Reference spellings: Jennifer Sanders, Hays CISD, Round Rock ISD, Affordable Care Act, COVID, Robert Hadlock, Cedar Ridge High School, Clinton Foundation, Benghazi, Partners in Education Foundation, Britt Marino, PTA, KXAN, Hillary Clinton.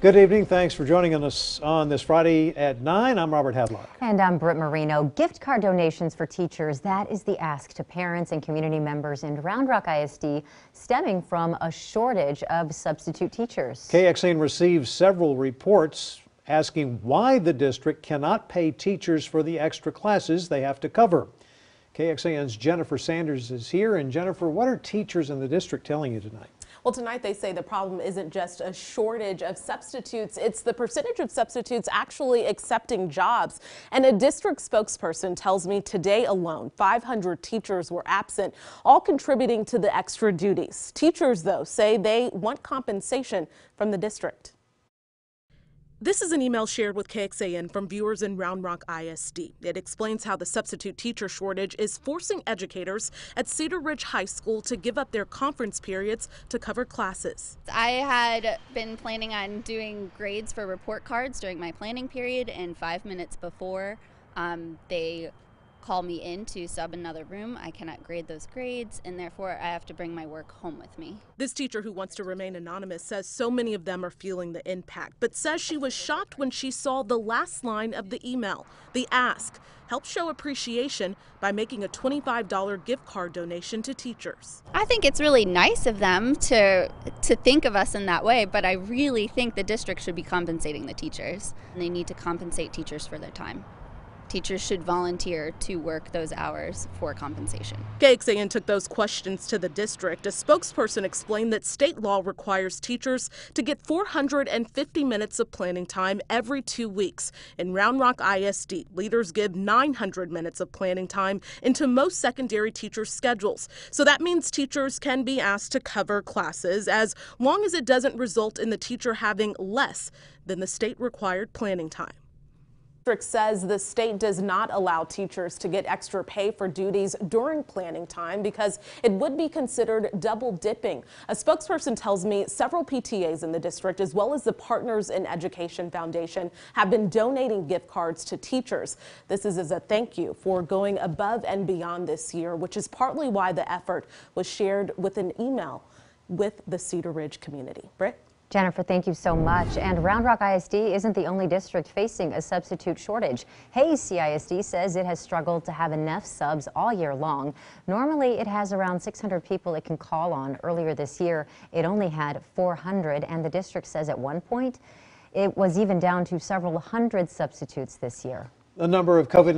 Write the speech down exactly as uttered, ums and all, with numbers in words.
Good evening. Thanks for joining us on this Friday at nine. I'm Robert Hadlock. And I'm Britt Marino. Gift card donations for teachers. That is the ask to parents and community members in Round Rock I S D, stemming from a shortage of substitute teachers. K X A N received several reports asking why the district cannot pay teachers for the extra classes they have to cover. K X A N's Jennifer Sanders is here. And Jennifer, what are teachers in the district telling you tonight? Well, tonight they say the problem isn't just a shortage of substitutes, it's the percentage of substitutes actually accepting jobs. And a district spokesperson tells me today alone, five hundred teachers were absent, all contributing to the extra duties. Teachers, though, say they want compensation from the district. This is an email shared with K X A N from viewers in Round Rock I S D. It explains how the substitute teacher shortage is forcing educators at Cedar Ridge High School to give up their conference periods to cover classes. I had been planning on doing grades for report cards during my planning period, and five minutes before um, they call me in to sub another room. I cannot grade those grades, and therefore I have to bring my work home with me. This teacher, who wants to remain anonymous, says so many of them are feeling the impact, but says she was shocked when she saw the last line of the email. The ask: help show appreciation by making a twenty-five dollar gift card donation to teachers. I think it's really nice of them to to think of us in that way, but I really think the district should be compensating the teachers. They need to compensate teachers for their time. Teachers should volunteer to work those hours for compensation. K X A N took those questions to the district. A spokesperson explained that state law requires teachers to get four hundred fifty minutes of planning time every two weeks. In Round Rock I S D, leaders give nine hundred minutes of planning time into most secondary teachers' schedules. So that means teachers can be asked to cover classes as long as it doesn't result in the teacher having less than the state-required planning time. The district says the state does not allow teachers to get extra pay for duties during planning time because it would be considered double dipping. A spokesperson tells me several P T As in the district, as well as the Partners in Education Foundation, have been donating gift cards to teachers. This is as a thank you for going above and beyond this year, which is partly why the effort was shared with an email with the Cedar Ridge community. Britt? Jennifer, thank you so much. And Round Rock I S D isn't the only district facing a substitute shortage. Hays C I S D says it has struggled to have enough subs all year long. Normally, it has around six hundred people it can call on. Earlier this year, it only had four hundred, and the district says at one point it was even down to several hundred substitutes this year. The number of COVID nineteen